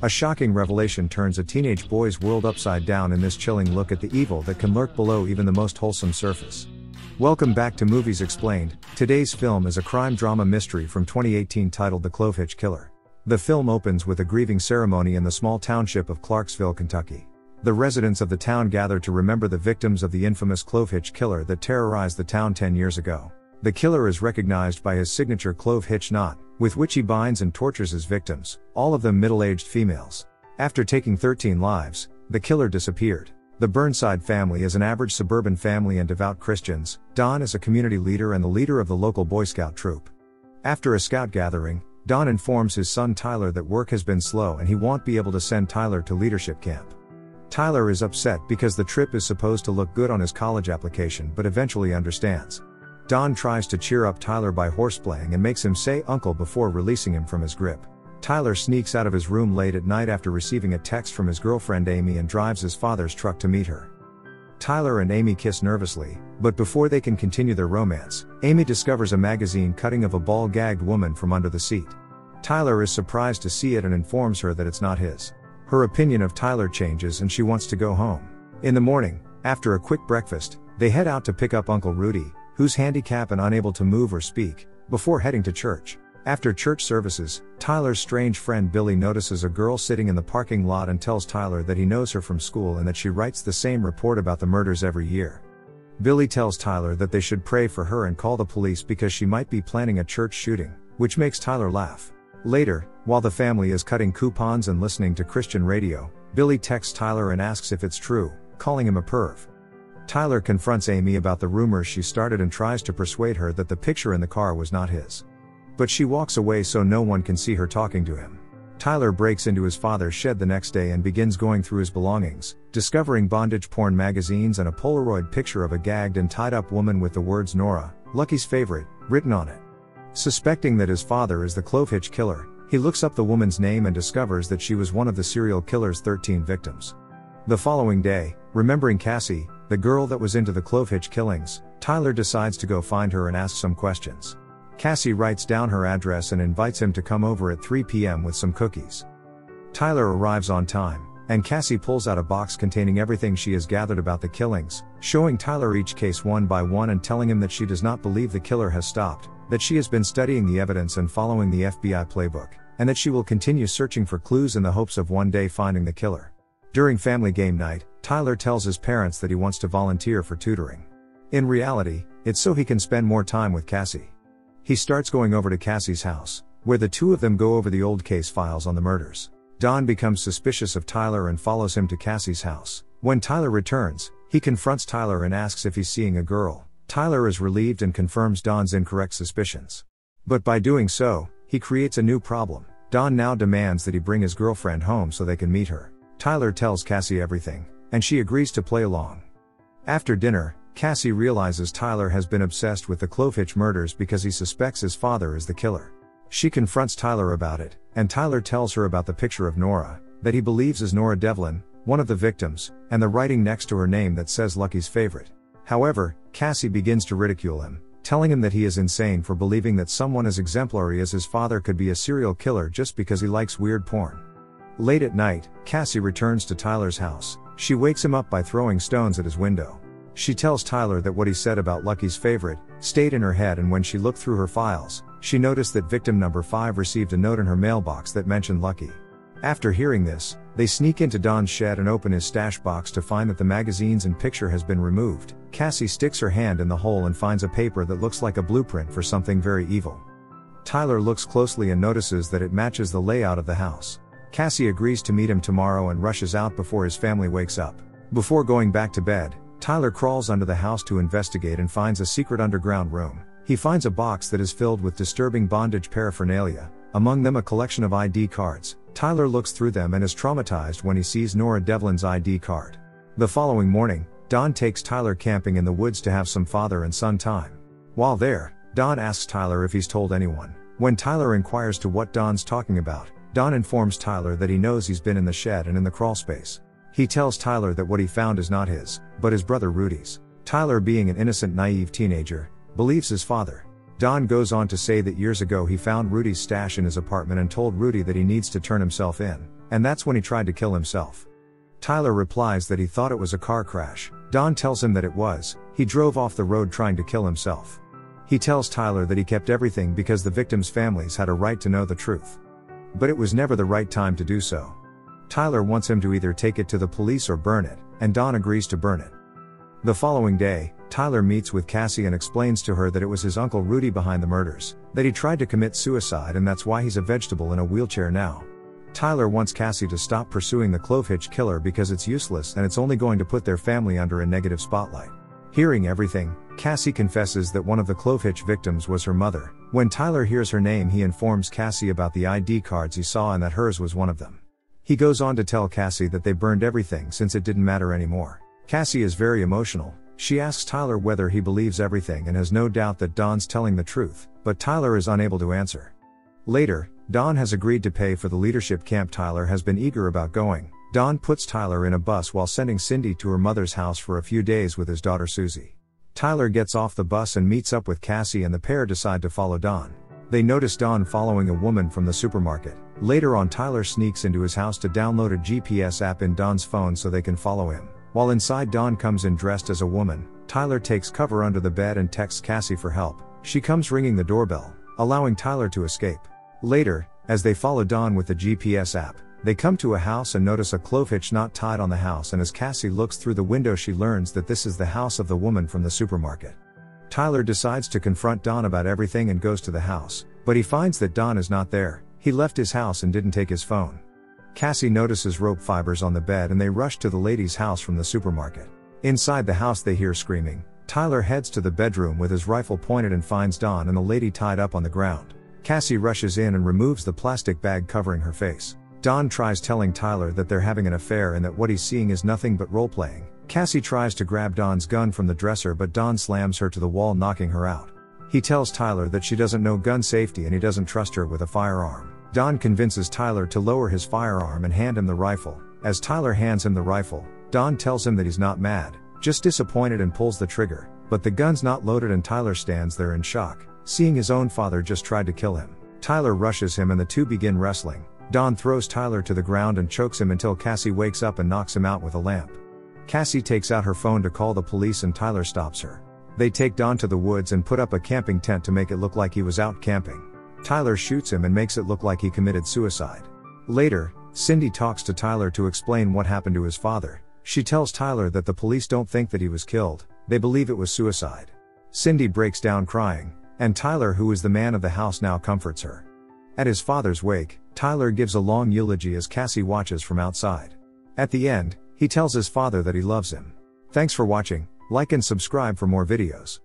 A shocking revelation turns a teenage boy's world upside down in this chilling look at the evil that can lurk below even the most wholesome surface. Welcome back to Movies Explained. Today's film is a crime drama mystery from 2018 titled The Clovehitch Killer. The film opens with a grieving ceremony in the small township of Clarksville, Kentucky. The residents of the town gather to remember the victims of the infamous Clovehitch Killer that terrorized the town 10 years ago. The killer is recognized by his signature Clovehitch knot, with which he binds and tortures his victims, all of them middle-aged females. After taking 13 lives, the killer disappeared. The Burnside family is an average suburban family and devout Christians. Don is a community leader and the leader of the local Boy Scout troop. After a scout gathering, Don informs his son Tyler that work has been slow and he won't be able to send Tyler to leadership camp. Tyler is upset because the trip is supposed to look good on his college application, but eventually understands. Don tries to cheer up Tyler by horseplaying and makes him say uncle before releasing him from his grip. Tyler sneaks out of his room late at night after receiving a text from his girlfriend Amy and drives his father's truck to meet her. Tyler and Amy kiss nervously, but before they can continue their romance, Amy discovers a magazine cutting of a ball-gagged woman from under the seat. Tyler is surprised to see it and informs her that it's not his. Her opinion of Tyler changes and she wants to go home. In the morning, after a quick breakfast, they head out to pick up Uncle Rudy, who's handicapped and unable to move or speak, before heading to church. After church services, Tyler's strange friend Billy notices a girl sitting in the parking lot and tells Tyler that he knows her from school and that she writes the same report about the murders every year. Billy tells Tyler that they should pray for her and call the police because she might be planning a church shooting, which makes Tyler laugh. Later, while the family is cutting coupons and listening to Christian radio, Billy texts Tyler and asks if it's true, calling him a perv. Tyler confronts Amy about the rumors she started and tries to persuade her that the picture in the car was not his. But she walks away so no one can see her talking to him. Tyler breaks into his father's shed the next day and begins going through his belongings, discovering bondage porn magazines and a Polaroid picture of a gagged and tied-up woman with the words Nora, Lucky's favorite, written on it. Suspecting that his father is the Clovehitch Killer, he looks up the woman's name and discovers that she was one of the serial killer's 13 victims. The following day, remembering Cassie, the girl that was into the Clovehitch killings, Tyler decides to go find her and ask some questions. Cassie writes down her address and invites him to come over at 3 p.m. with some cookies. Tyler arrives on time, and Cassie pulls out a box containing everything she has gathered about the killings, showing Tyler each case one by one and telling him that she does not believe the killer has stopped, that she has been studying the evidence and following the FBI playbook, and that she will continue searching for clues in the hopes of one day finding the killer. During family game night, Tyler tells his parents that he wants to volunteer for tutoring. In reality, it's so he can spend more time with Cassie. He starts going over to Cassie's house, where the two of them go over the old case files on the murders. Don becomes suspicious of Tyler and follows him to Cassie's house. When Tyler returns, he confronts Tyler and asks if he's seeing a girl. Tyler is relieved and confirms Don's incorrect suspicions. But by doing so, he creates a new problem. Don now demands that he bring his girlfriend home so they can meet her. Tyler tells Cassie everything, and she agrees to play along. After dinner, Cassie realizes Tyler has been obsessed with the Clovehitch murders because he suspects his father is the killer. She confronts Tyler about it, and Tyler tells her about the picture of Nora, that he believes is Nora Devlin, one of the victims, and the writing next to her name that says Lucky's favorite. However, Cassie begins to ridicule him, telling him that he is insane for believing that someone as exemplary as his father could be a serial killer just because he likes weird porn. Late at night, Cassie returns to Tyler's house. She wakes him up by throwing stones at his window. She tells Tyler that what he said about Lucky's favorite stayed in her head, and when she looked through her files, she noticed that victim number 5 received a note in her mailbox that mentioned Lucky. After hearing this, they sneak into Don's shed and open his stash box to find that the magazines and picture has been removed. Cassie sticks her hand in the hole and finds a paper that looks like a blueprint for something very evil. Tyler looks closely and notices that it matches the layout of the house. Cassie agrees to meet him tomorrow and rushes out before his family wakes up. Before going back to bed, Tyler crawls under the house to investigate and finds a secret underground room. He finds a box that is filled with disturbing bondage paraphernalia, among them a collection of ID cards. Tyler looks through them and is traumatized when he sees Nora Devlin's ID card. The following morning, Don takes Tyler camping in the woods to have some father and son time. While there, Don asks Tyler if he's told anyone. When Tyler inquires to what Don's talking about, Don informs Tyler that he knows he's been in the shed and in the crawlspace. He tells Tyler that what he found is not his, but his brother Rudy's. Tyler, being an innocent, naive teenager, believes his father. Don goes on to say that years ago he found Rudy's stash in his apartment and told Rudy that he needs to turn himself in, and that's when he tried to kill himself. Tyler replies that he thought it was a car crash. Don tells him that it was. He drove off the road trying to kill himself. He tells Tyler that he kept everything because the victims' families had a right to know the truth. But it was never the right time to do so. Tyler wants him to either take it to the police or burn it, and Don agrees to burn it. The following day, Tyler meets with Cassie and explains to her that it was his uncle Rudy behind the murders, that he tried to commit suicide and that's why he's a vegetable in a wheelchair now. Tyler wants Cassie to stop pursuing the Clovehitch Killer because it's useless and it's only going to put their family under a negative spotlight. Hearing everything, Cassie confesses that one of the Clovehitch victims was her mother. When Tyler hears her name, he informs Cassie about the ID cards he saw and that hers was one of them. He goes on to tell Cassie that they burned everything since it didn't matter anymore. Cassie is very emotional. She asks Tyler whether he believes everything and has no doubt that Don's telling the truth, but Tyler is unable to answer. Later, Don has agreed to pay for the leadership camp Tyler has been eager about going. Don puts Tyler in a bus while sending Cindy to her mother's house for a few days with his daughter Susie. Tyler gets off the bus and meets up with Cassie, and the pair decide to follow Don. They notice Don following a woman from the supermarket. Later on, Tyler sneaks into his house to download a GPS app in Don's phone so they can follow him. While inside, Don comes in dressed as a woman. Tyler takes cover under the bed and texts Cassie for help. She comes ringing the doorbell, allowing Tyler to escape. Later, as they follow Don with the GPS app, they come to a house and notice a clove hitch knot tied on the house, and as Cassie looks through the window she learns that this is the house of the woman from the supermarket. Tyler decides to confront Don about everything and goes to the house, but he finds that Don is not there. He left his house and didn't take his phone. Cassie notices rope fibers on the bed and they rush to the lady's house from the supermarket. Inside the house they hear screaming. Tyler heads to the bedroom with his rifle pointed and finds Don and the lady tied up on the ground. Cassie rushes in and removes the plastic bag covering her face. Don tries telling Tyler that they're having an affair and that what he's seeing is nothing but role-playing. Cassie tries to grab Don's gun from the dresser, but Don slams her to the wall, knocking her out. He tells Tyler that she doesn't know gun safety and he doesn't trust her with a firearm. Don convinces Tyler to lower his firearm and hand him the rifle. As Tyler hands him the rifle, Don tells him that he's not mad, just disappointed, and pulls the trigger, but the gun's not loaded and Tyler stands there in shock, seeing his own father just tried to kill him. Tyler rushes him and the two begin wrestling. Don throws Tyler to the ground and chokes him until Cassie wakes up and knocks him out with a lamp. Cassie takes out her phone to call the police and Tyler stops her. They take Don to the woods and put up a camping tent to make it look like he was out camping. Tyler shoots him and makes it look like he committed suicide. Later, Cindy talks to Tyler to explain what happened to his father. She tells Tyler that the police don't think that he was killed, they believe it was suicide. Cindy breaks down crying, and Tyler, who is the man of the house now, comforts her. At his father's wake, Tyler gives a long eulogy as Cassie watches from outside. At the end, he tells his father that he loves him. Thanks for watching, like and subscribe for more videos.